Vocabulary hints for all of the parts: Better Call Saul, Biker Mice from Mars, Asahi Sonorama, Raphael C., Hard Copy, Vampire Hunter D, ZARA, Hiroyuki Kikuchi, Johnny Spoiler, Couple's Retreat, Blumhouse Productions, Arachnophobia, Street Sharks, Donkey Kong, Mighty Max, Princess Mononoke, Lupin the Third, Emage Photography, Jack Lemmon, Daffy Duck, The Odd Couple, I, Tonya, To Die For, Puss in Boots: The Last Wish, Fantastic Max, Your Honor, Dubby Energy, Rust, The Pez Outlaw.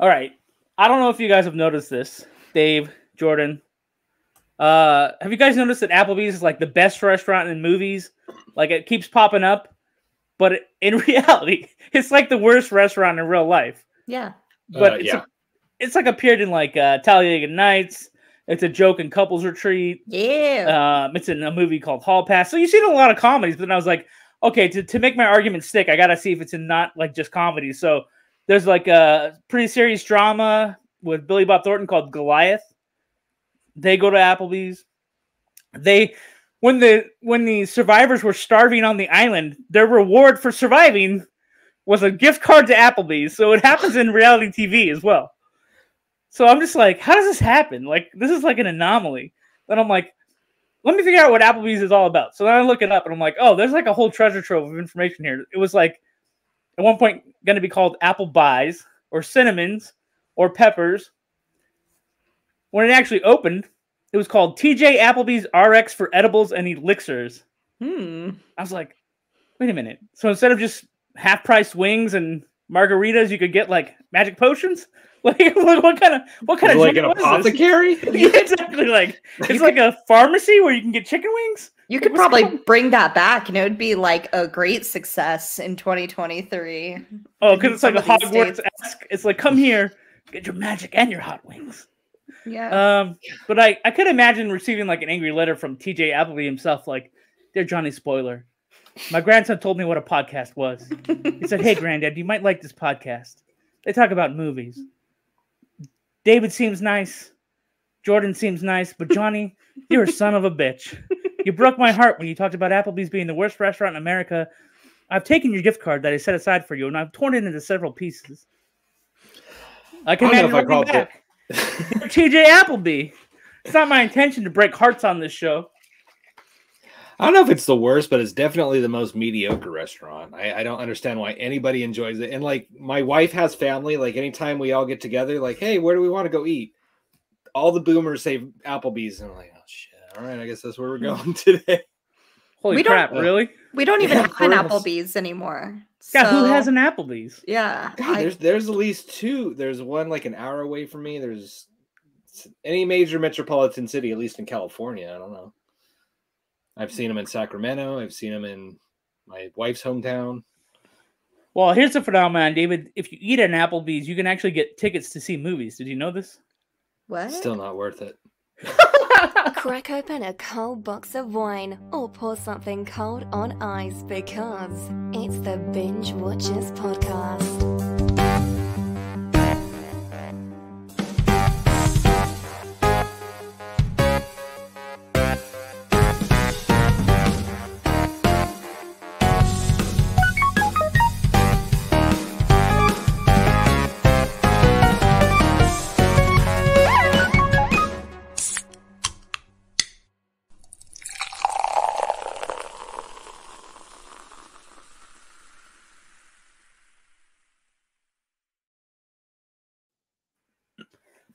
All right. I don't know if you guys have noticed this, Dave, Jordan. Have you guys noticed that Applebee's is like the best restaurant in movies? Like it keeps popping up, but in reality, it's like the worst restaurant in real life. Yeah. But it's like appeared in like Talladega Nights. It's a joke in Couple's Retreat. Yeah. It's in a movie called Hall Pass. So you've seen a lot of comedies, but then I was like, okay, to make my argument stick, I got to see if it's in not like just comedy. So there's like a pretty serious drama with Billy Bob Thornton called Goliath. They go to Applebee's. When the survivors were starving on the island, their reward for surviving was a gift card to Applebee's. So it happens in reality TV as well. So I'm just like, how does this happen? Like, this is like an anomaly. And I'm like, let me figure out what Applebee's is all about. So then I look it up and I'm like, oh, there's like a whole treasure trove of information here. It was like at one point going to be called apple pies or cinnamons or peppers. When it actually opened, it was called TJ Applebee's rx for edibles and elixirs. I was like, wait a minute. So instead of just half price wings and margaritas, you could get like magic potions. Like what kind of like an apothecary? Yeah, exactly. Like it's like a pharmacy where you can get chicken wings. You could probably bring that back. You know, it'd be like a great success in 2023. Oh, because it's like a Hogwarts-esque. It's like, come here, get your magic and your hot wings. Yeah. But I could imagine receiving like an angry letter from TJ Appleby himself, like, "Dear Johnny Spoiler, my grandson told me what a podcast was. He said, 'Hey, Granddad, you might like this podcast. They talk about movies. David seems nice. Jordan seems nice. But Johnny, you're a son of a bitch. You broke my heart when you talked about Applebee's being the worst restaurant in America. I've taken your gift card that I set aside for you, and I've torn it into several pieces. I can imagine looking back. TJ Appleby. It's not my intention to break hearts on this show.'" I don't know if it's the worst, but it's definitely the most mediocre restaurant. I don't understand why anybody enjoys it. And like my wife has family, like anytime we all get together, like, "Hey, where do we want to go eat?" All the boomers say Applebee's, and I'm like, "Oh shit! All right, I guess that's where we're going today." Holy crap! Really? We don't even have an Applebee's anymore. So. Yeah, who has an Applebee's? Yeah, God, there's at least two. There's one like an hour away from me. There's any major metropolitan city, at least in California. I don't know. I've seen them in Sacramento. I've seen them in my wife's hometown. Well, here's the phenomenon, David. If you eat at an Applebee's, you can actually get tickets to see movies. Did you know this? What? Still not worth it. Crack open a cold box of wine or pour something cold on ice because it's the Binge Watchers Podcast.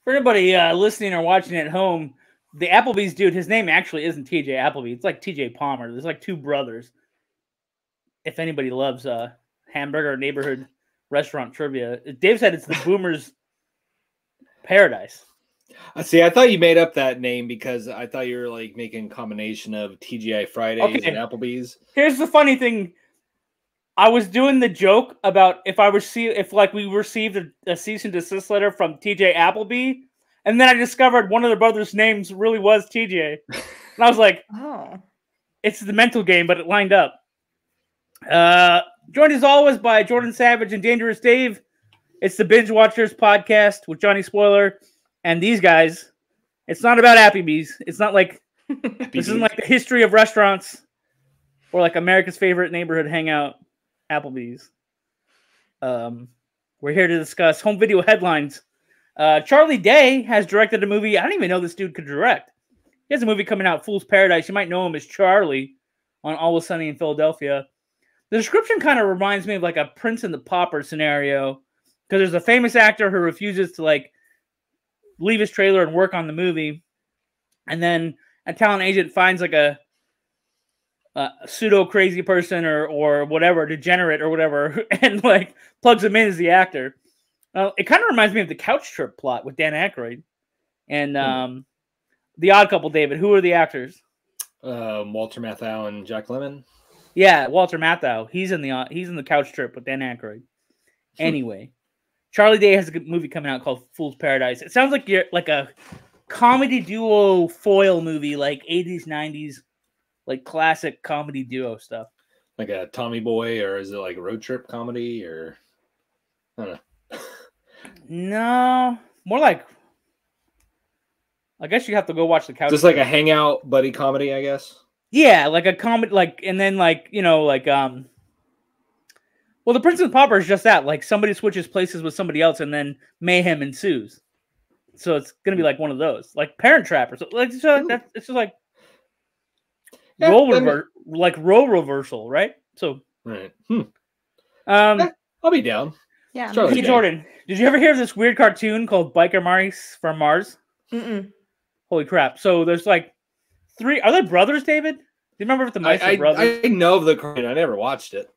For anybody listening or watching at home, the Applebee's dude, his name actually isn't TJ Appleby. It's like TJ Palmer. There's like two brothers. If anybody loves hamburger neighborhood restaurant trivia, Dave said it's the Boomers' Paradise. See, I thought you made up that name because I thought you were like making a combination of TGI Fridays and Applebee's. Here's the funny thing. I was doing the joke about if we received a cease and desist letter from TJ Appleby, and then I discovered one of the brothers' names really was TJ. And I was like, "Oh, it's the mental game," but it lined up. Joined as always by Jordan Savage and Dangerous Dave. It's the Binge Watchers Podcast with Johnny Spoiler and these guys. It's not about Applebee's. It's not like this isn't like the history of restaurants or like America's favorite neighborhood hangout. Applebee's. We're here to discuss home video headlines. Charlie Day has directed a movie. I don't even know this dude could direct. He has a movie coming out, Fool's Paradise. You might know him as Charlie on Always Sunny in Philadelphia. The description kind of reminds me of like a Prince and the Pauper scenario because there's a famous actor who refuses to like leave his trailer and work on the movie, and then a talent agent finds like a pseudo crazy person or whatever, degenerate or whatever, and like plugs him in as the actor. It kind of reminds me of the Couch Trip plot with Dan Aykroyd and The Odd Couple. David, who are the actors? Walter Matthau and Jack Lemmon. Yeah, Walter Matthau. He's in the Couch Trip with Dan Aykroyd. Anyway, Charlie Day has a good movie coming out called Fool's Paradise. It sounds like you're like a comedy duo foil movie, like 80s, 90s, like classic comedy duo stuff. Like a Tommy Boy, or is it like a road trip comedy, or I don't know. No, more like, I guess you have to go watch the Couch. Just like a hangout buddy comedy, I guess. Yeah, like a comedy, like, and then like, you know, like, well, The Prince and the Pauper is just that. Like, somebody switches places with somebody else, and then mayhem ensues. So it's gonna be like one of those, like Parent Trap or something. Like, it's just like role reversal, right? So, right. I'll be down. Yeah. Hey, Jordan, did you ever hear of this weird cartoon called Biker Mice from Mars? Mm-mm. Holy crap! So there's like three. Are they brothers, David? Do you remember if the mice are brothers? I know of the cartoon. I never watched it.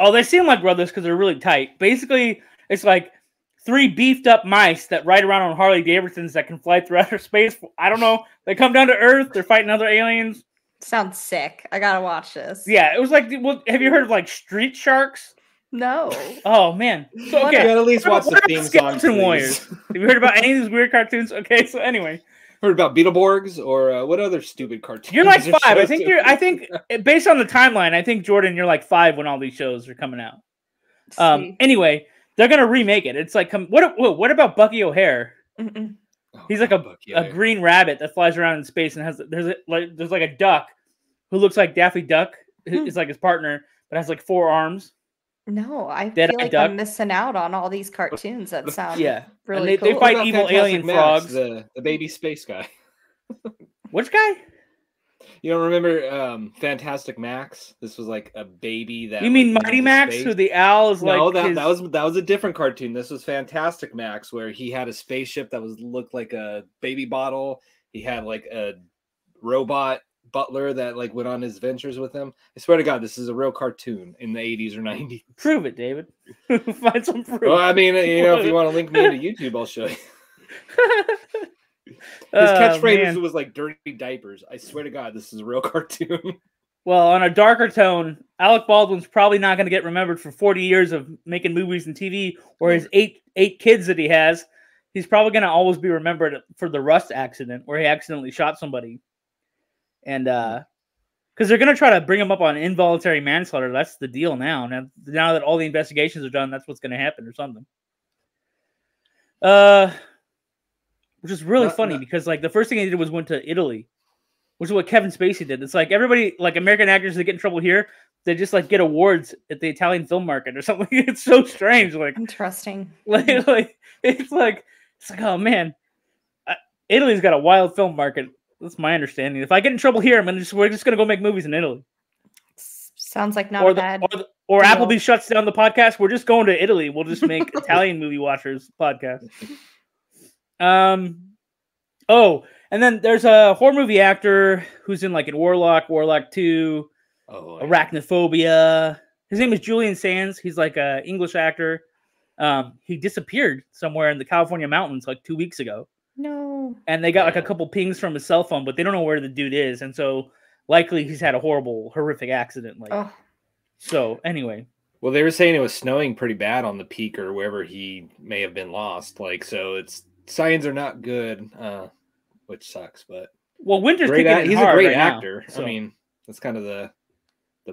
Oh, they seem like brothers because they're really tight. Basically, it's like three beefed-up mice that ride around on Harley Davidsons that can fly through outer space. I don't know. They come down to Earth. They're fighting other aliens. Sounds sick. I gotta watch this. Yeah, it was like, well, have you heard of like Street Sharks? No. Oh man. So, okay, you gotta at least watch the theme song. Skeleton Warriors. Have you heard about any of these weird cartoons? Okay, so anyway. Heard about Beetleborgs or what other stupid cartoons? You're like five. I think based on the timeline, I think Jordan, you're like five when all these shows are coming out. Anyway, they're gonna remake it. It's like, what about Bucky O'Hare? Mm-mm. Oh, he's like a green rabbit that flies around in space and has there's like a duck who looks like Daffy Duck. It's like his partner, but has like four arms. No, I feel like I'm missing out on all these cartoons that sound really cool. They fight evil alien frogs. The baby space guy. Which guy? You don't remember Fantastic Max? This was like a baby that... You mean Mighty Max, who the owl is like... No, that was a different cartoon. This was Fantastic Max, where he had a spaceship that looked like a baby bottle. He had like a robot butler that like went on his ventures with him. I swear to God, this is a real cartoon in the 80s or 90s. Prove it, David. Find some proof. Well, I mean, you know, if you want to link me to YouTube, I'll show you. His catchphrase was like dirty diapers. I swear to God, this is a real cartoon. Well, on a darker tone, Alec Baldwin's probably not going to get remembered for 40 years of making movies and TV, or his eight kids that he has. He's probably going to always be remembered for the Rust accident where he accidentally shot somebody. And because they're gonna try to bring him up on involuntary manslaughter, that's the deal now. Now that all the investigations are done, that's what's gonna happen, or something. Which is really funny because like the first thing they did was went to Italy, which is what Kevin Spacey did. It's like everybody, like American actors that get in trouble here, they just like get awards at the Italian film market or something. It's so strange, like interesting. It's like oh man, Italy's got a wild film market. That's my understanding. If I get in trouble here, we're just going to go make movies in Italy. Sounds like not bad. Or Applebee shuts down the podcast. We're just going to Italy. We'll just make Italian Movie Watchers podcast. Oh, and then there's a horror movie actor who's in like in Warlock, Warlock 2, Arachnophobia. His name is Julian Sands. He's like an English actor. He disappeared somewhere in the California mountains like 2 weeks ago. No. And they got like a couple pings from his cell phone, but they don't know where the dude is. And so likely he's had a horrific accident. Like, so anyway. Well, they were saying it was snowing pretty bad on the peak or wherever he may have been lost. Like, so it's signs are not good, which sucks, but well, winter's kicking in. He's a great actor. I mean, that's kind of the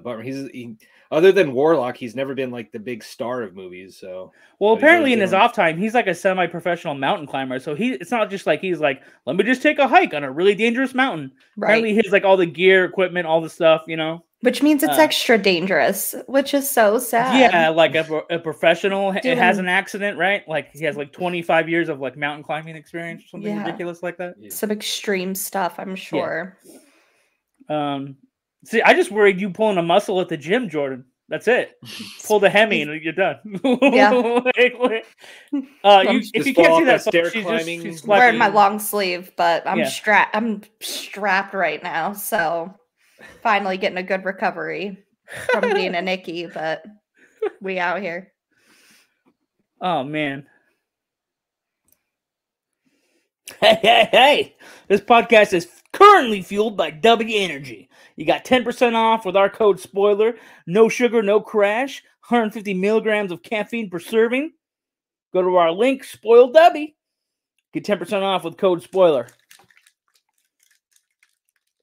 bummer. He other than Warlock, he's never been like the big star of movies. So, well, apparently in his off time, he's like a semi-professional mountain climber. So it's not just like he's like, let me just take a hike on a really dangerous mountain. Right. Apparently, he's like all the gear, equipment, all the stuff, you know. Which means it's extra dangerous, which is so sad. Yeah, like a professional, it has an accident, right? Like he has like 25 years of like mountain climbing experience or something ridiculous like that. Yeah. Some extreme stuff, I'm sure. Yeah. See, I just worried you pulling a muscle at the gym, Jordan. That's it. Pull the Hemi and you're done. Yeah. If you can't see that, she's wearing my long sleeve, but I'm strapped. I'm strapped right now, so finally getting a good recovery from being a Nikki. But we out here. Oh man, Hey! This podcast is currently fueled by Dubby Energy. You got 10% off with our code SPOILER. No sugar, no crash. 150 milligrams of caffeine per serving. Go to our link, Spoil Dubby. Get 10% off with code SPOILER.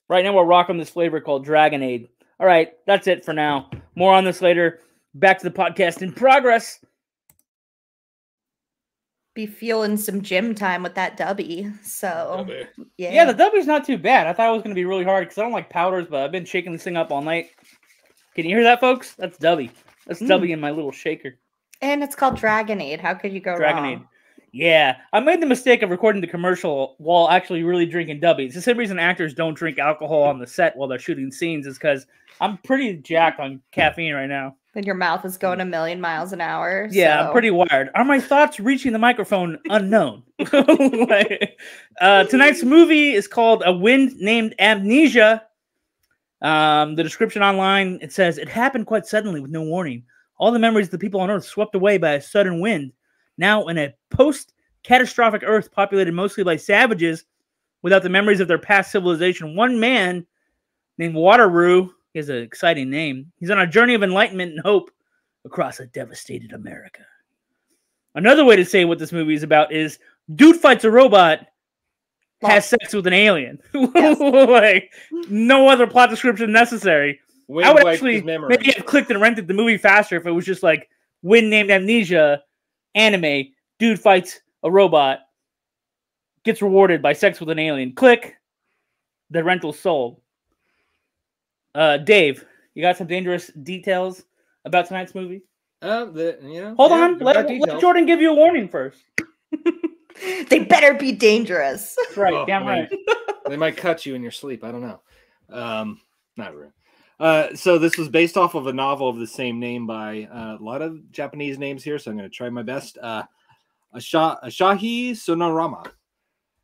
Right now we're rocking this flavor called Dragonade. All right, that's it for now. More on this later. Back to the podcast in progress. Be feeling some gym time with that Dubby. So, yeah, the Dubby's not too bad. I thought it was going to be really hard because I don't like powders, but I've been shaking this thing up all night. Can you hear that, folks? That's Dubby. That's Dubby in my little shaker. And it's called Dragonade. How could you go wrong? Yeah. I made the mistake of recording the commercial while actually really drinking Dubby. It's the same reason actors don't drink alcohol on the set while they're shooting scenes is because I'm pretty jacked on caffeine right now. And your mouth is going a million miles an hour. Yeah, so. I'm pretty wired. Are my thoughts reaching the microphone? Unknown. Tonight's movie is called A Wind Named Amnesia. The description online, it says, it happened quite suddenly with no warning. All the memories of the people on Earth swept away by a sudden wind. Now in a post-catastrophic Earth populated mostly by savages without the memories of their past civilization, one man named Wataru... He has an exciting name. He's on a journey of enlightenment and hope across a devastated America. Another way to say what this movie is about is dude fights a robot, has sex with an alien. Yes. Like, no other plot description necessary. I would actually maybe have clicked and rented the movie faster if it was just like Wind Named Amnesia, anime, dude fights a robot, gets rewarded by sex with an alien. Click, the rental sold. Dave, you got some dangerous details about tonight's movie? Hold on. Let Jordan give you a warning first. They better be dangerous. That's right. Damn right. They might cut you in your sleep. I don't know. Not really. So this was based off of a novel of the same name by a lot of Japanese names here, so I'm going to try my best. Asahi Sonorama.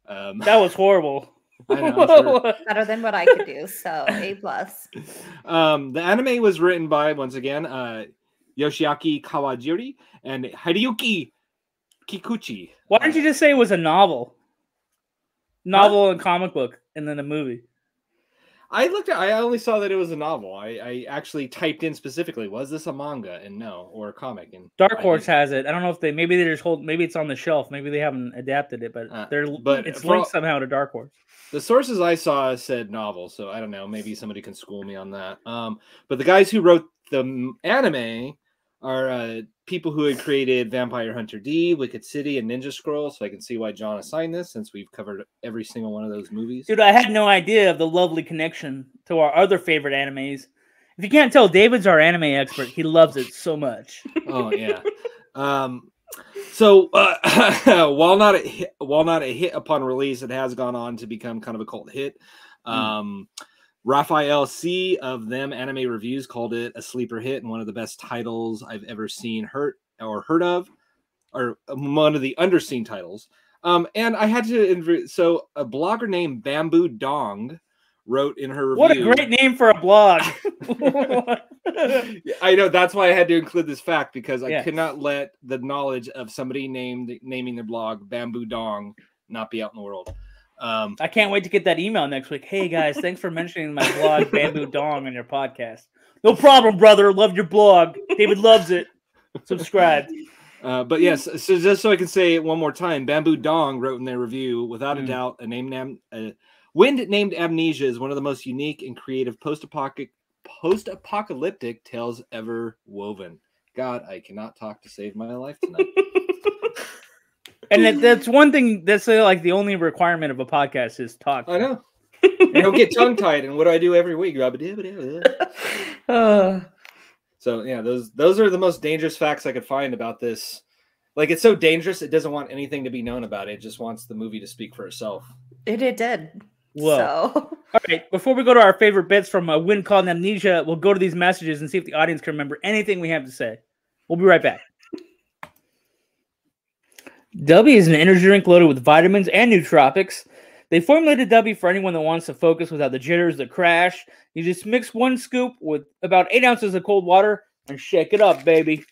That was horrible. I know, sure. Better than what I could do, so A plus. The anime was written by once again Yoshiaki Kawajiri and Hiroyuki Kikuchi. Why didn't you just say it was a novel and comic book, and then a movie? I only saw that it was a novel. I actually typed in specifically, was this a manga? And no, or a comic. And Dark Horse has it. I don't know if maybe they just hold. Maybe it's on the shelf. Maybe they haven't adapted it, but it's linked somehow to Dark Horse. The sources I saw said novel, so I don't know. Maybe somebody can school me on that. But the guys who wrote the anime are people who had created Vampire Hunter D, Wicked City, and Ninja Scroll, so I can see why John assigned this, since we've covered every single one of those movies. Dude, I had no idea of the lovely connection to our other favorite animes. If you can't tell, David's our anime expert. He loves it so much. Oh, yeah. While not a hit upon release, it has gone on to become kind of a cult hit. Raphael C. of Them Anime Reviews called it a sleeper hit and one of the best titles I've ever seen or heard of, or one of the underseen titles. And I had to, so a blogger named Bamboo Dong wrote in her review. What a great name for a blog. I know, that's why I had to include this fact, because I could not let the knowledge of somebody naming their blog Bamboo Dong not be out in the world. I can't wait to get that email next week. Hey guys, thanks for mentioning my blog Bamboo Dong on your podcast. No problem, brother. Loved your blog. David loves it. Subscribe. But yes, so just so I can say it one more time, Bamboo Dong wrote in their review, without a doubt, Wind Named Amnesia is one of the most unique and creative post-apocalyptic tales ever woven. God, I cannot talk to save my life tonight. And that's one thing, that's like the only requirement of a podcast is talk. I know. You don't get tongue-tied, and what do I do every week? So, yeah, those are the most dangerous facts I could find about this. Like, it's so dangerous, it doesn't want anything to be known about it. It just wants the movie to speak for itself. It did. Whoa. So. All right, before we go to our favorite bits from A Wind Named Amnesia, we'll go to these messages and see if the audience can remember anything we have to say. We'll be right back. Dubby is an energy drink loaded with vitamins and nootropics. They formulated Dubby for anyone that wants to focus without the jitters, the crash. You just mix one scoop with about 8 ounces of cold water and shake it up, baby.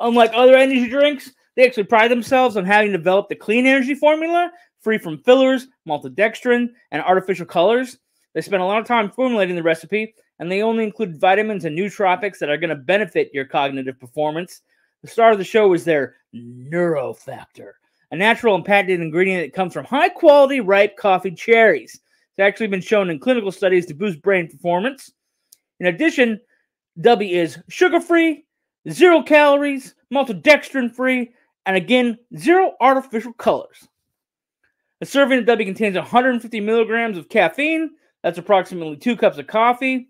Unlike other energy drinks, they actually pride themselves on having developed a clean energy formula free from fillers, maltodextrin, and artificial colors. They spent a lot of time formulating the recipe, and they only include vitamins and nootropics that are going to benefit your cognitive performance. The star of the show is their Neurofactor, a natural and patented ingredient that comes from high-quality ripe coffee cherries. It's actually been shown in clinical studies to boost brain performance. In addition, Dubby is sugar-free, zero calories, maltodextrin-free, and again, zero artificial colors. A serving of Dubby contains 150 milligrams of caffeine. That's approximately 2 cups of coffee.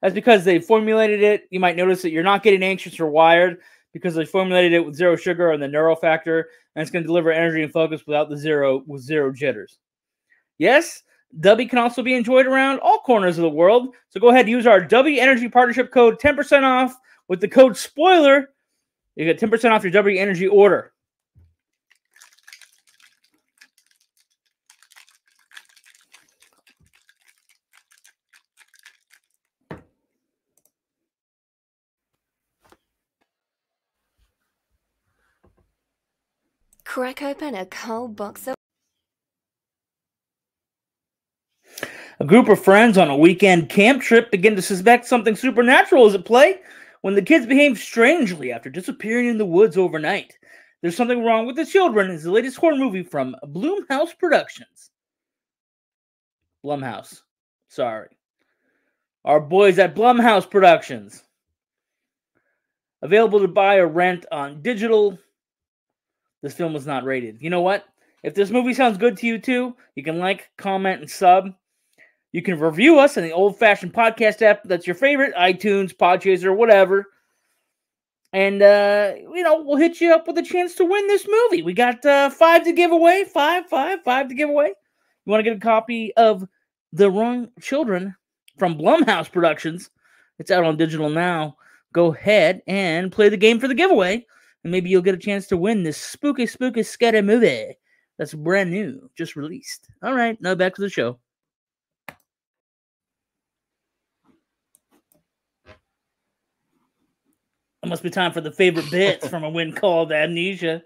That's because they formulated it. You might notice that you're not getting anxious or wired because they formulated it with zero sugar and the Neurofactor, and it's going to deliver energy and focus without the zero jitters. Yes, Dubby can also be enjoyed around all corners of the world. So go ahead and use our Dubby Energy Partnership code, 10% off with the code SPOILER. You get 10% off your Dubby Energy order. Crack open a cold box of... A group of friends on a weekend camp trip begin to suspect something supernatural is at play when the kids behave strangely after disappearing in the woods overnight. There's Something Wrong with the Children is the latest horror movie from Blumhouse Productions. Blumhouse. Sorry. Our boys at Blumhouse Productions. Available to buy or rent on digital. This film was not rated. You know what? If this movie sounds good to you too, you can like, comment, and sub. You can review us in the old-fashioned podcast app that's your favorite, iTunes, Podchaser, whatever. And, you know, we'll hit you up with a chance to win this movie. We got 5 to give away. Five to give away. You want to get a copy of The Wrong Children from Blumhouse Productions. It's out on digital now. Go ahead and play the game for the giveaway, and maybe you'll get a chance to win this spooky, spooky, scary movie that's brand new, just released. All right, now back to the show. It must be time for the favorite bits from A Wind Named Amnesia.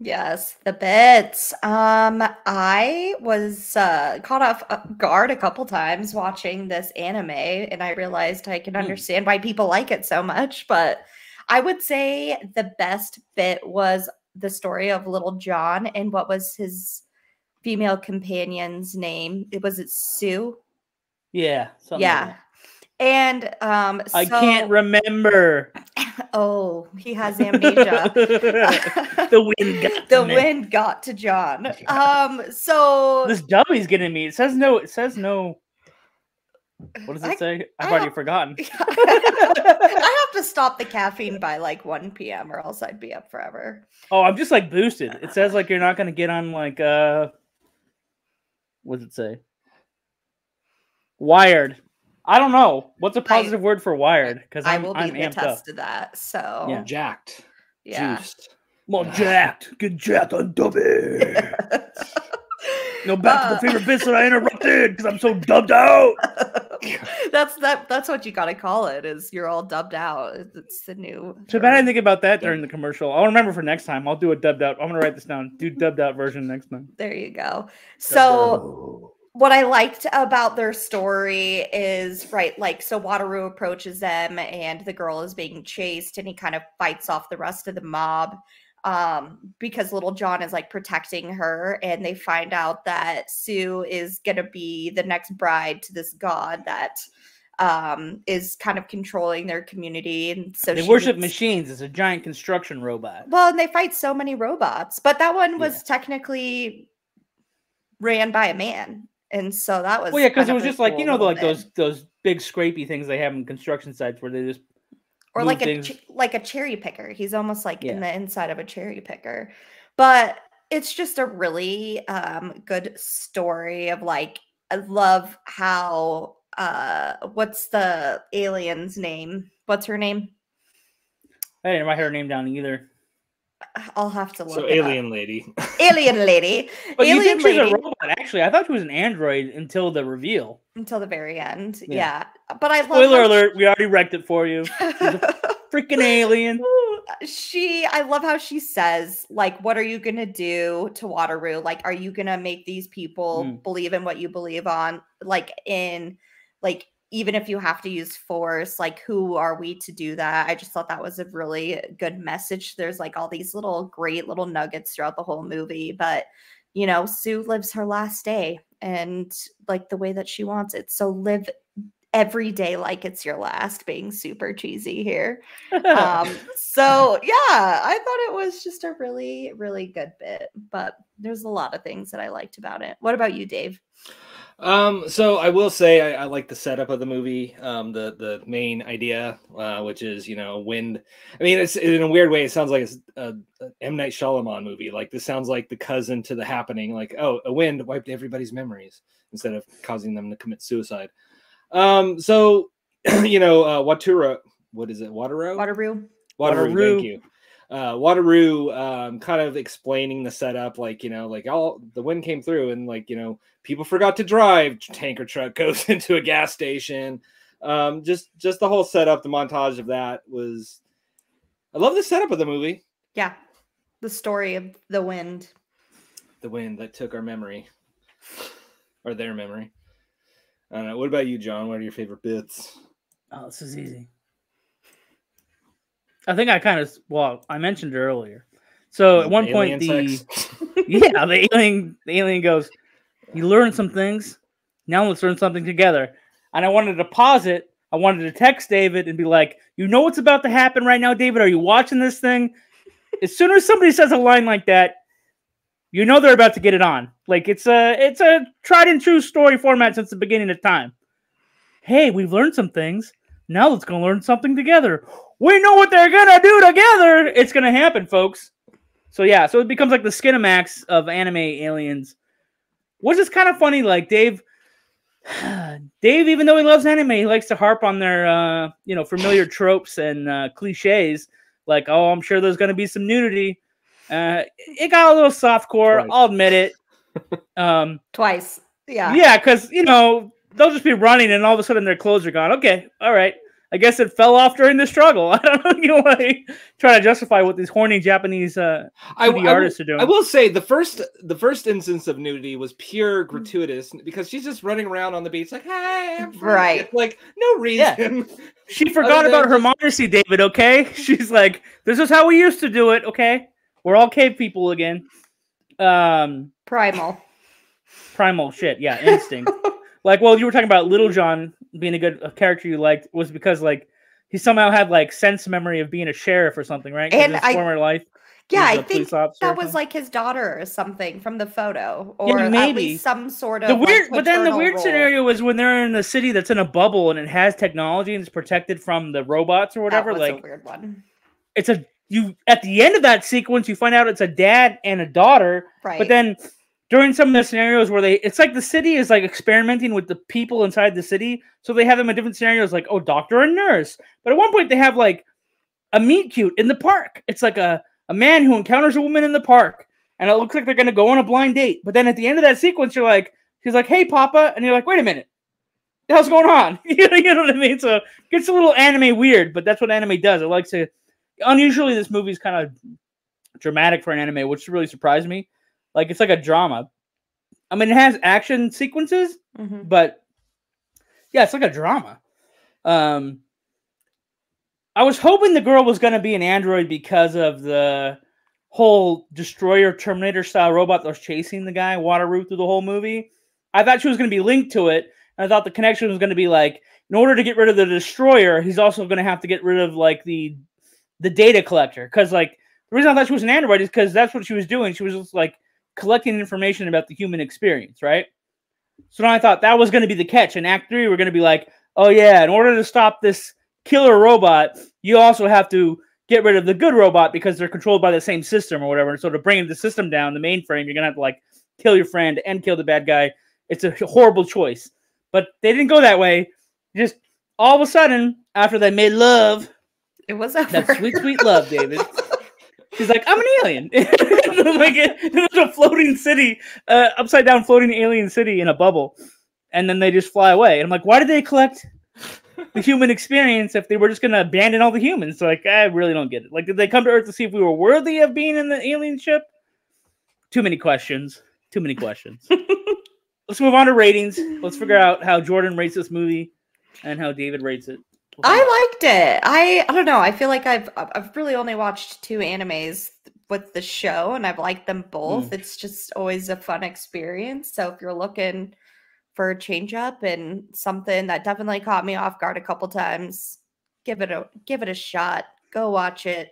Yes, the bits. I was caught off guard a couple times watching this anime, and I realized I can understand why people like it so much. But I would say the best bit was the story of Little John and what was his female companion's name? Was it Sue? Yeah. Yeah. Like, and I can't remember. Oh, he has amnesia. The wind got to John. So this Dubby's getting me. It says no. What does it say? I've already forgotten. I have to stop the caffeine by like 1 p.m. or else I'd be up forever. Oh, I'm just like boosted. It says like you're not going to get on like what does it say? Wired. I don't know. What's a positive word for wired? Because I will be the test of that. So yeah. Jacked. Yeah. Juiced. Well, jacked. Get jacked on Dubby. No, back to the favorite bits that I interrupted because I'm so dubbed out. That's what you gotta call it. Is you're all dubbed out. It's the new. So bad I think about that during the commercial. I'll remember for next time. I'll do a dubbed out. I'm gonna write this down. Do dubbed out version next time. There you go. So. What I liked about their story is, right, like, so Wataru approaches them and the girl is being chased and he kind of fights off the rest of the mob because Little John is, like, protecting her, and they find out that Sue is going to be the next bride to this god that is kind of controlling their community. And so they worship machines. It's a giant construction robot. Well, and they fight so many robots. But that one was technically ran by a man. And so that was, well, yeah, because it was just cool, like, you know, like those big scrapey things they have in construction sites where they just, or like a cherry picker. He's almost like in the inside of a cherry picker, but it's just a really good story of, like, I love how what's the alien's name? What's her name? I didn't write her name down either. I'll have to look. So alien lady. But alien, you think she's a robot? Actually, I thought she was an android until the reveal. Until the very end, yeah. But I love. Spoiler alert! We already wrecked it for you. She's a freaking alien. I love how she says, like, what are you going to do to Wataru? Like, are you going to make these people believe in what you believe on? Like, even if you have to use force, like, who are we to do that? I just thought that was a really good message. There's, like, all these little great little nuggets throughout the whole movie. But, you know, Sue lives her last day and, like, the way that she wants it. So live every day like it's your last, being super cheesy here. So yeah, I thought it was just a really, really good bit, but there's a lot of things that I liked about it. What about you, Dave? So I will say I like the setup of the movie, the main idea, which is, you know, wind. I mean, it's in a weird way, it sounds like it's a M. Night Shyamalan movie. Like, this sounds like the cousin to The Happening, like, oh, a wind wiped everybody's memories instead of causing them to commit suicide. So, you know, Wataru, what is it? Wataru. Thank you. Wataru, kind of explaining the setup, like, you know, like, all the wind came through and, like, you know, people forgot to drive, tanker truck goes into a gas station. Just the whole setup, the montage of that was, I love the setup of the movie. Yeah. The story of the wind. The wind that took our memory, or their memory. I don't know. What about you, John? What are your favorite bits? Oh, this is easy. I think I kind of, well, I mentioned it earlier. So at one point, the alien goes, you learned some things. Now let's learn something together. And I wanted to pause it. I wanted to text David and be like, you know what's about to happen right now, David? Are you watching this thing? As soon as somebody says a line like that, you know they're about to get it on. Like, it's a tried and true story format since the beginning of time. Hey, we've learned some things. Now let's go learn something together. We know what they're gonna do together. It's gonna happen, folks. So yeah, so it becomes like the Skinamax of anime aliens, which is kind of funny. Like, Dave, even though he loves anime, he likes to harp on their you know, familiar tropes and cliches. Like, oh, I'm sure there's gonna be some nudity. It got a little softcore. Twice. I'll admit it. Twice. Yeah. Yeah, because, you know, they'll just be running and all of a sudden their clothes are gone. Okay. All right. I guess it fell off during the struggle. I don't know. You know, like, trying to justify what these horny Japanese artists are doing. I will say the first instance of nudity was pure gratuitous, because she's just running around on the beach like, hey, I'm right. It's like, no reason. Yeah. She forgot about her modesty, David, okay? She's like, this is how we used to do it, okay? We're all cave people again. Primal shit. Yeah, instinct. Like, well, you were talking about Little John being a good character you liked, was because, like, he somehow had, like, sense memory of being a sheriff or something, right? And his former life. Yeah, I think that was, like, his daughter or something from the photo. Or yeah, maybe. At least some sort of weird. But then the weird role. Scenario was when they're in the city that's in a bubble and it has technology and it's protected from the robots or whatever. That was like a weird one. It's a... You at the end of that sequence, you find out it's a dad and a daughter. Right. But then during some of the scenarios where it's like the city is like experimenting with the people inside the city, so they have them in different scenarios, like, oh, doctor and nurse. But at one point they have like a meet cute in the park. It's like a man who encounters a woman in the park, and it looks like they're gonna go on a blind date. But then at the end of that sequence, you're like, he's like, hey, Papa, and you're like, wait a minute, what the hell's going on? You know what I mean? So it gets a little anime weird, but that's what anime does. It likes to. Unusually, this movie is kind of dramatic for an anime, which really surprised me. Like, it's like a drama. I mean, it has action sequences, but yeah, it's like a drama. I was hoping the girl was going to be an android because of the whole Destroyer Terminator style robot that was chasing the guy, Wataru, through the whole movie. I thought she was going to be linked to it, and I thought the connection was going to be like, in order to get rid of the Destroyer, he's also going to have to get rid of, like, the data collector. Because, like, the reason I thought she was an android is because that's what she was doing. She was just, like, collecting information about the human experience, right? So then I thought that was going to be the catch. In Act 3, we're going to be like, oh, yeah, in order to stop this killer robot, you also have to get rid of the good robot because they're controlled by the same system or whatever. And so to bring the system down, the mainframe, you're going to have to, like, kill your friend and kill the bad guy. It's a horrible choice. But they didn't go that way. Just all of a sudden, after they made love... It was over. That sweet, sweet love, David. She's like, I'm an alien. Like, there's a floating city, upside down floating alien city in a bubble. And then they just fly away. And I'm like, why did they collect the human experience if they were just going to abandon all the humans. So, like, I really don't get it. Like, did they come to Earth to see if we were worthy of being in the alien ship? Too many questions. Too many questions. Let's move on to ratings. Let's figure out how Jordan rates this movie and how David rates it. I liked it. I don't know. I feel like I've really only watched 2 animes with the show, and I've liked them both. Mm. It's just always a fun experience. So if you're looking for a change up and something that definitely caught me off guard a couple times, give it a shot. Go watch it.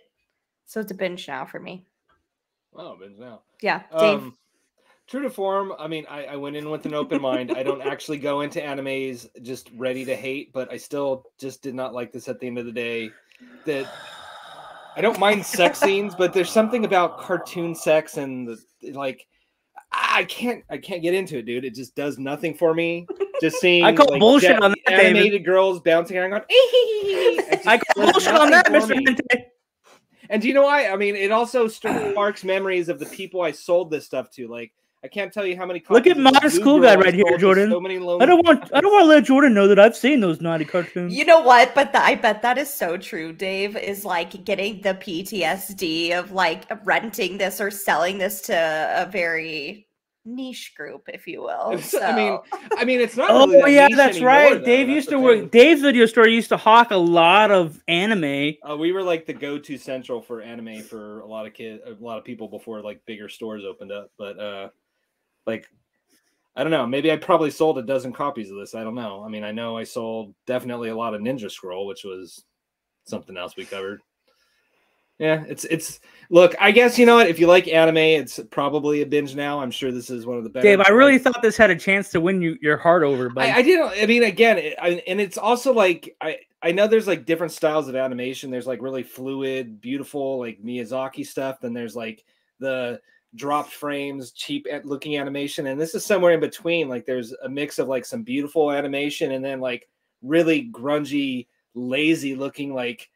So it's a binge now for me. Oh, binge now. Yeah, Dave. True to form, I mean, I went in with an open mind. I don't actually go into animes just ready to hate, but I still just did not like this at the end of the day. That I don't mind sex scenes, but there's something about cartoon sex and the, like, I can't get into it, dude. It just does nothing for me. Just seeing I call like, bullshit on that, animated David. Girls bouncing around going, I call bullshit on that, Mr. Vente. And do you know why? I mean, it also sparks memories of the people I sold this stuff to, like. I can't tell you how many. Look at Modest Cool Guy right here, Jordan. So many I don't want to let Jordan know that I've seen those naughty cartoons. You know what? But I bet that is so true. Dave is like getting the PTSD of like renting this or selling this to a very niche group, if you will. So. I mean, it's not. Really oh yeah, that's anymore, right. Though. Dave used to work. Dave's video store used to hawk a lot of anime. We were like the go-to central for anime for a lot of people before like bigger stores opened up, but. Like, I don't know. Maybe I probably sold a dozen copies of this. I don't know. I mean, I know I sold definitely a lot of Ninja Scroll, which was something else we covered. Yeah, it's. Look, I guess you know what. If you like anime, it's probably a binge now. I'm sure this is one of the best. Dave, I really thought this had a chance to win your heart over, but I didn't. I mean, again, and it's also like I know there's like different styles of animation. There's like really fluid, beautiful, like Miyazaki stuff. Then there's like the dropped frames, cheap at looking animation, and this is somewhere in between. Like there's a mix of like some beautiful animation and then like really grungy, lazy looking, like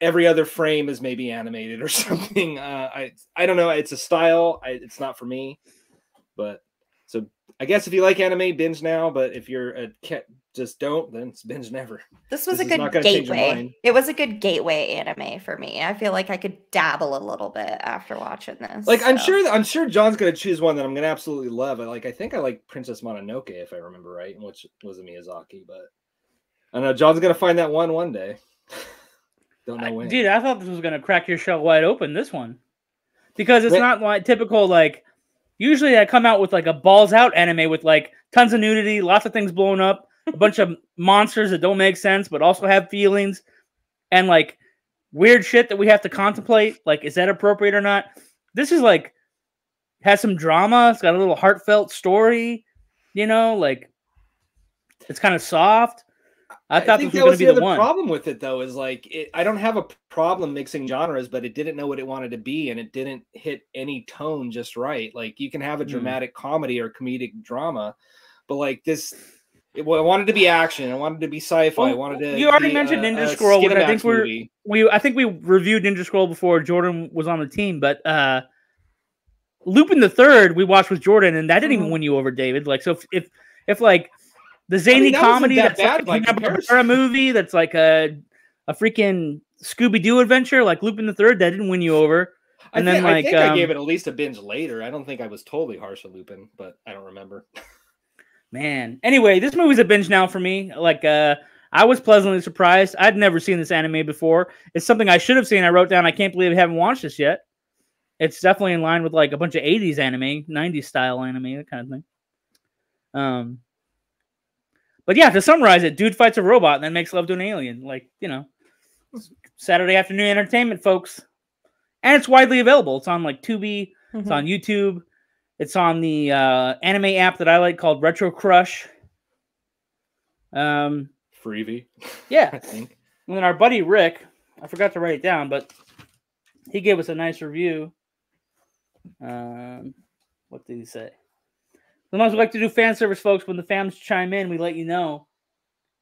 every other frame is maybe animated or something. I don't know. It's a style. It's not for me, but so I guess if you like anime, binge now. But if you're a cat, just don't. Then it's binge never. This was a good gateway. It was a good gateway anime for me. I feel like I could dabble a little bit after watching this. Like so. I'm sure John's gonna choose one that I'm gonna absolutely love. I think I like Princess Mononoke if I remember right, which was a Miyazaki. But I know John's gonna find that one day. Don't know when. Dude, I thought this was gonna crack your shell wide open. This one, because it's not like typical like. Usually I come out with like a balls out anime with like tons of nudity, lots of things blown up, a bunch of monsters that don't make sense, but also have feelings and like weird shit that we have to contemplate. Like, is that appropriate or not? This is like, has some drama. It's got a little heartfelt story, you know, like it's kind of soft. I thought this was going to be the one. The problem with it though is like I don't have a problem mixing genres, but it didn't know what it wanted to be, and it didn't hit any tone just right. Like you can have a dramatic comedy or comedic drama, but like this, I wanted to be action. I wanted to be sci-fi. Well, I wanted to. You already mentioned Ninja Scroll, which I think I think we reviewed Ninja Scroll before Jordan was on the team, but Lupin the Third we watched with Jordan, and that didn't even win you over, David. Like so, if like. The zany that comedy that's like a movie that's like a freaking Scooby-Doo adventure, like Lupin the Third, that didn't win you over. And then like I gave it at least a binge later. I don't think I was totally harsh on Lupin, but I don't remember. Man. Anyway, this movie's a binge now for me. Like I was pleasantly surprised. I'd never seen this anime before. It's something I should have seen. I wrote down I can't believe I haven't watched this yet. It's definitely in line with like a bunch of 80s anime, 90s style anime, that kind of thing. But yeah, to summarize it, dude fights a robot and then makes love to an alien. Like, you know, Saturday afternoon entertainment, folks. And it's widely available. It's on like Tubi. It's on YouTube. It's on the anime app that I like called Retro Crush. Freebie. Yeah. I think. And then our buddy Rick, I forgot to write it down, but he gave us a nice review. What did he say? Sometimes we like to do fan service, folks. When the fams chime in, we let you know.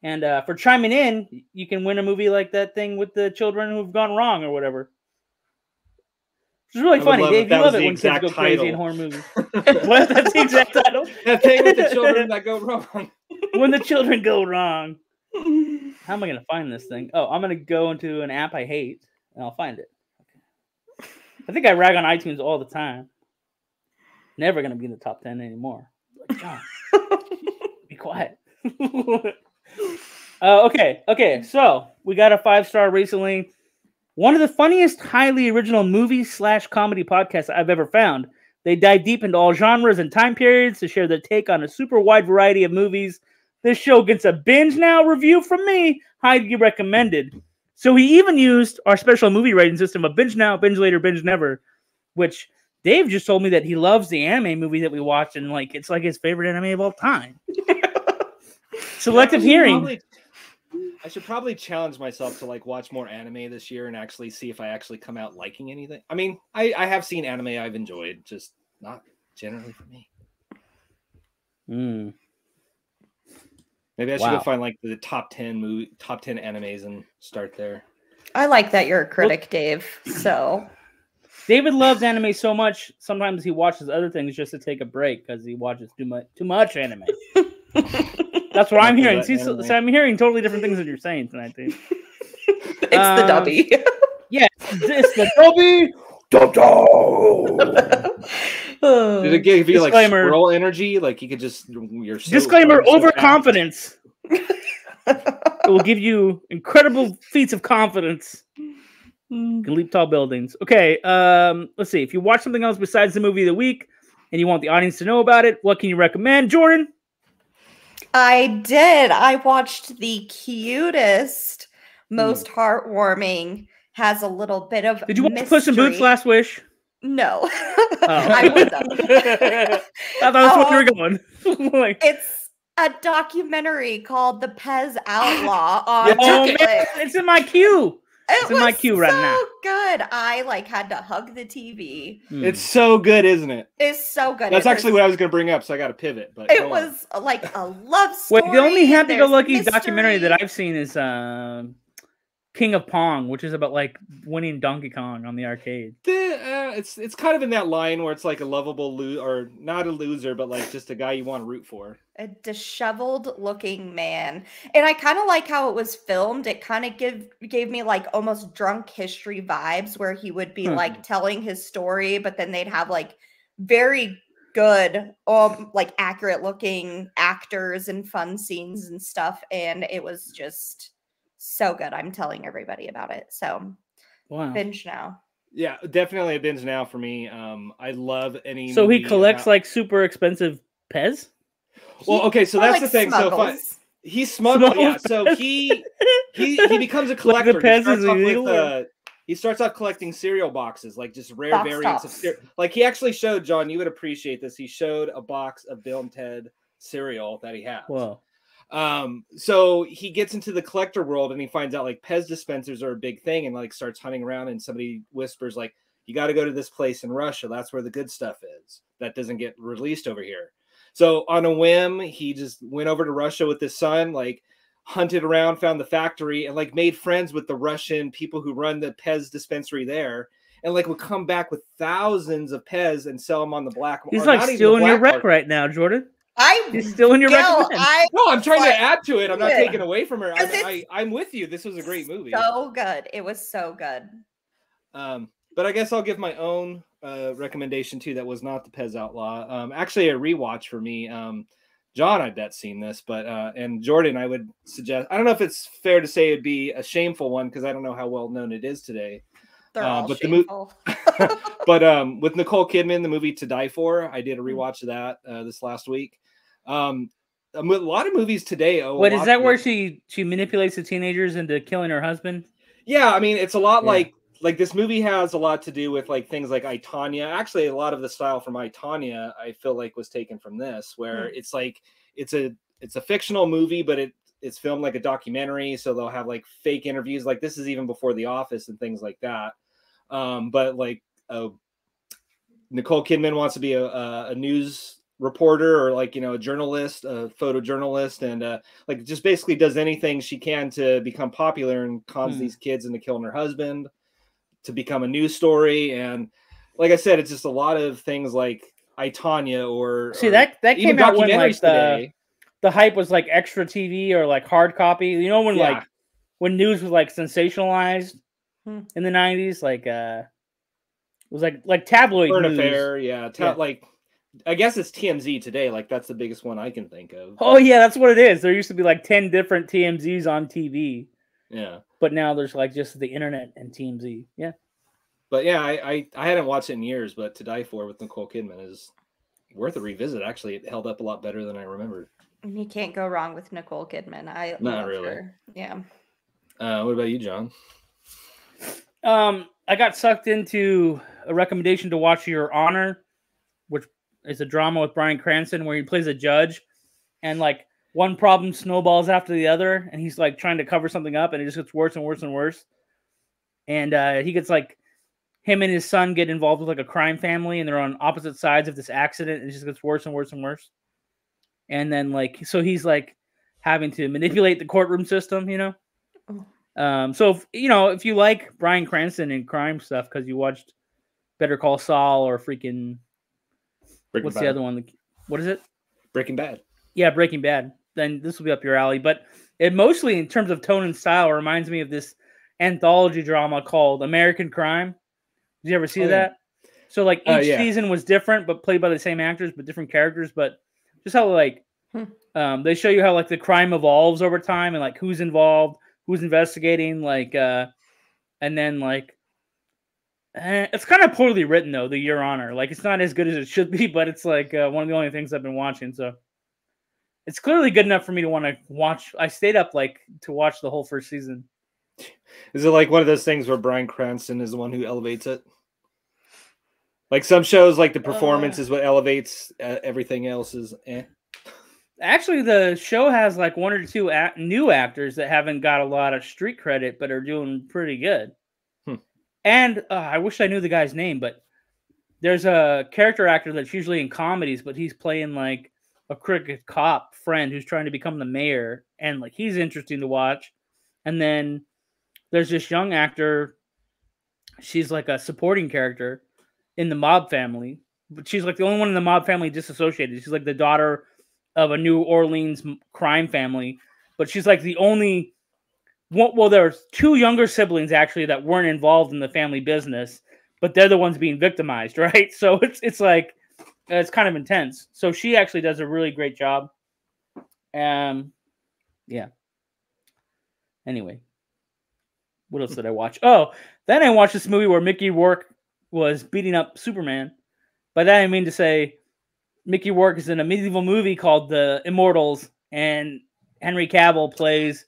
And for chiming in, you can win a movie like that thing with the children who've gone wrong or whatever. It's really funny. Dave, you love it when kids go crazy in horror movies. Well, that's the exact title. That thing with the children that go wrong. When the children go wrong. How am I going to find this thing? Oh, I'm going to go into an app I hate, and I'll find it. Okay. I think I rag on iTunes all the time. Never going to be in the top 10 anymore. Like, God, be quiet. Okay. So we got a 5-star recently. One of the funniest, highly original movie/comedy podcasts I've ever found. They dive deep into all genres and time periods to share their take on a super wide variety of movies. This show gets a binge now review from me. Highly recommended. So he even used our special movie rating system of binge now, binge later, binge never, which Dave just told me that he loves the anime movie that we watched, and like it's like his favorite anime of all time. Selective hearing. I should probably challenge myself to like watch more anime this year and actually see if I actually come out liking anything. I mean, I have seen anime I've enjoyed, just not generally for me. Maybe I should go find like the top 10 animes and start there. I like that you're a critic, Dave. So David loves anime so much. Sometimes he watches other things just to take a break because he watches too much anime. That's what I'm hearing. See, so I'm hearing totally different things that you're saying tonight, Dave. It's the Dubby. Yeah, it's the Dubby. Did it give you like scroll energy? Like you could just overconfidence. It will give you incredible feats of confidence. You can leap tall buildings. Okay, let's see. If you watch something else besides the movie of the week and you want the audience to know about it, what can you recommend, Jordan? I did. I watched the cutest, most heartwarming, has a little bit of Did you watch Puss in Boots Last Wish? No. Oh. I was up. I thought that's what you were going. Like, it's a documentary called The Pez Outlaw on Netflix. It's in my queue. It's in my queue right now. So good. I like had to hug the TV. It's so good, isn't it? It's so good. That's actually what I was going to bring up, so I got to pivot. But it was like a love story. Wait, the only happy-go-lucky documentary that I've seen is King of Pong, which is about like winning Donkey Kong on the arcade. It's kind of in that line where it's like a lovable or not a loser, but like just a guy you want to root for. A disheveled looking man. And I kind of like how it was filmed. It kind of gave me like almost Drunk History vibes where he would be like telling his story, but then they'd have like very good, like accurate looking actors and fun scenes and stuff. And it was just so good. I'm telling everybody about it. So binge now. Yeah, definitely a binge now for me. I love any. So he collects like super expensive Pez. Well, okay, so that's like the thing. Smuggles. So he smuggles. Yeah, so he becomes a collector. Like the Pez he starts off collecting cereal boxes, like just rare variants of cereal. Like he actually showed John. You would appreciate this. He showed a box of Bill and Ted cereal that he has. Wow. So he gets into the collector world and he finds out like Pez dispensers are a big thing and like starts hunting around and somebody whispers like, you got to go to this place in Russia. That's where the good stuff is. That doesn't get released over here. So on a whim, he just went over to Russia with his son, like hunted around, found the factory and like made friends with the Russian people who run the Pez dispensary there. And like would come back with thousands of Pez and sell them on the black market. He's like still in your rec right now, Jordan. I'm still in your recommend. No, I'm trying to add to it. I'm not taking away from her. I'm with you. This was a great movie. So good. It was so good. But I guess I'll give my own recommendation too. That was not The Pez Outlaw. Actually, a rewatch for me. John, I bet seen this, but and Jordan, I would suggest. I don't know if it's fair to say it'd be a shameful one because I don't know how well known it is today. But shameful. With Nicole Kidman, the movie To Die For, I did a rewatch of that this last week. A lot of movies today. What is that where she manipulates the teenagers into killing her husband? Yeah, I mean, it's a lot like this movie has a lot to do with like things like I, Tonya. Actually, a lot of the style from I, Tonya, I feel like was taken from this, where it's like it's a fictional movie, but it's filmed like a documentary, so they'll have like fake interviews. Like this is even before The Office and things like that. But like Nicole Kidman wants to be a news reporter or like, you know, a journalist, a photojournalist, and like just basically does anything she can to become popular and cons these kids into killing her husband to become a news story. And like I said, it's just a lot of things like I, Tonya that came out when like the hype was like extra TV or like hard copy, you know, when like when news was like sensationalized in the 90s, like it was like tabloid news. Affair, yeah, like I guess it's TMZ today. Like that's the biggest one I can think of. Oh yeah, that's what it is. There used to be like 10 different TMZs on TV. Yeah, but now there's like just the internet and TMZ. Yeah, but yeah, I hadn't watched it in years, but To Die For with Nicole Kidman is worth a revisit. Actually, it held up a lot better than I remembered. You can't go wrong with Nicole Kidman. I not really. Her. Yeah. What about you, John? I got sucked into a recommendation to watch Your Honor, which is a drama with Bryan Cranston where he plays a judge, and like one problem snowballs after the other, and he's like trying to cover something up, and it just gets worse and worse and worse. And he gets like him and his son get involved with like a crime family, and they're on opposite sides of this accident, and it just gets worse and worse and worse. And then like so he's like having to manipulate the courtroom system, you know. So if, you know, if you like Bryan Cranston and crime stuff because you watched Better Call Saul or freaking what's the other one? What is it? Breaking Bad. Yeah, Breaking Bad. Then this will be up your alley. But it mostly, in terms of tone and style, reminds me of this anthology drama called American Crime. Did you ever see that? So like each season was different, but played by the same actors, but different characters. But just how like they show you how like the crime evolves over time and like who's involved, who's investigating, like and then like it's kind of poorly written though, the Your Honor. Like it's not as good as it should be, but it's like one of the only things I've been watching, so it's clearly good enough for me to want to watch. I stayed up like to watch the whole first season. Is it like one of those things where Bryan Cranston is the one who elevates it? Like some shows, like the performance is what elevates everything else is eh. Actually, the show has like one or two new actors that haven't got a lot of street credit, but are doing pretty good. And I wish I knew the guy's name, but there's a character actor that's usually in comedies, but he's playing like a crooked cop friend who's trying to become the mayor, and like he's interesting to watch. And then there's this young actor. She's like a supporting character in the mob family, but she's like the only one in the mob family disassociated. She's like the daughter of a New Orleans crime family, but she's like the only one. Well, there's two younger siblings actually that weren't involved in the family business, but they're the ones being victimized, right? So it's like it's kind of intense. So she actually does a really great job. Yeah. Anyway, what else did I watch? Oh, then I watched this movie where Mickey Rourke was beating up Superman. By that I mean to say Mickey Rourke is in a medieval movie called The Immortals, and Henry Cavill plays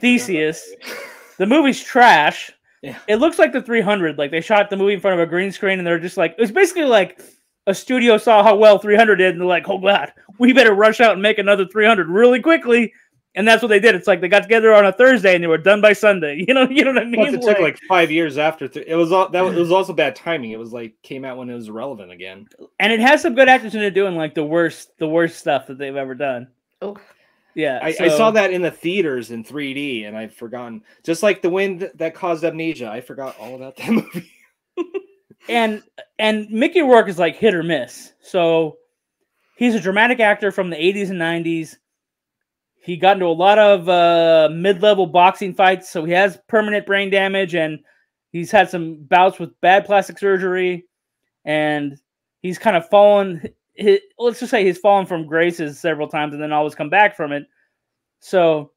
Theseus. The movie's trash. Yeah. It looks like The 300. Like they shot the movie in front of a green screen, and they're just like, it's basically like a studio saw how well 300 did, and they're like, oh God, we better rush out and make another 300 really quickly. And that's what they did. It's like they got together on a Thursday and they were done by Sunday. You know what I mean? Plus it took like 5 years after. It was also bad timing. It was like came out when it was relevant again. And it has some good actors in it doing like the worst stuff that they've ever done. Oh, yeah. I saw that in the theaters in 3D, and I've forgotten. Just like The Wind That Caused Amnesia, I forgot all about that movie. And Mickey Rourke is like hit or miss. So he's a dramatic actor from the 80s and 90s. He got into a lot of mid-level boxing fights, so he has permanent brain damage, and he's had some bouts with bad plastic surgery, and he's kind of fallen. Let's just say he's fallen from graces several times and then always come back from it. So,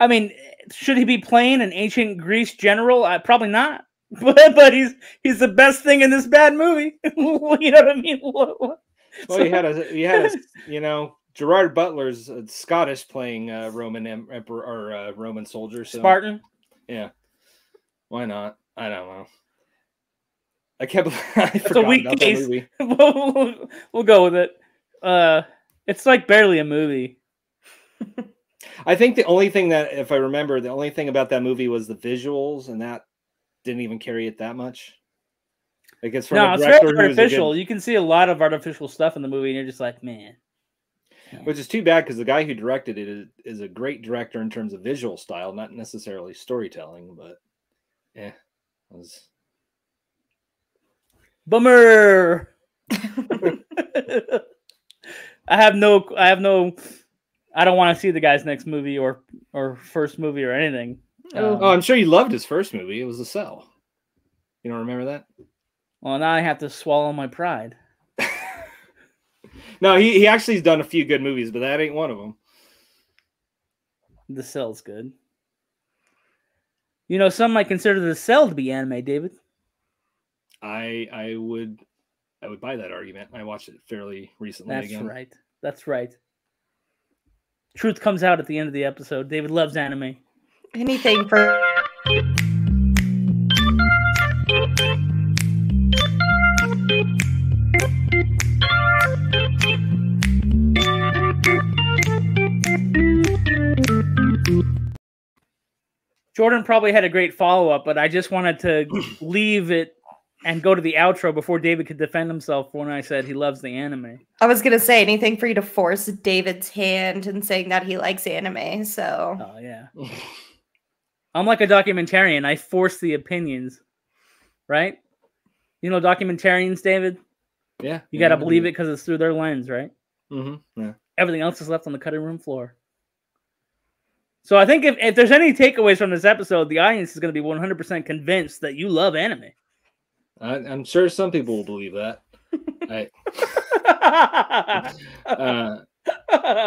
I mean, should he be playing an ancient Greece general? Probably not, but he's the best thing in this bad movie. You know what I mean? Well, so, you know, Gerard Butler's Scottish playing Roman emperor or Roman soldier. So. Spartan. Yeah. Why not? I don't know. I kept. It's a weak case. We'll go with it. It's like barely a movie. I think the only thing that, if I remember, the only thing about that movie was the visuals, and that didn't even carry it that much. Like it's from no, it's very artificial. You can see a lot of artificial stuff in the movie, and you're just like, man. Which is too bad because the guy who directed it is a great director in terms of visual style, not necessarily storytelling, but yeah. It was... Bummer. I have no I don't want to see the guy's next movie or first movie or anything. Oh, I'm sure you loved his first movie. It was The Cell. You don't remember that? Well, now I have to swallow my pride. No, he actually has done a few good movies, but that ain't one of them. The Cell's good. You know, some might consider The Cell to be anime, David. I would buy that argument. I watched it fairly recently. That's right. Truth comes out at the end of the episode. David loves anime. Anything for... Jordan probably had a great follow-up, but I just wanted to leave it and go to the outro before David could defend himself when I said he loves the anime. I was going to say, anything for you to force David's hand in saying that he likes anime, so... Oh, yeah. I'm like a documentarian. I force the opinions, right? You know documentarians, David? Yeah. You got to believe it because it's through their lens, right? Mm-hmm. Yeah. Everything else is left on the cutting room floor. So I think if there's any takeaways from this episode, the audience is going to be 100% convinced that you love anime. I'm sure some people will believe that.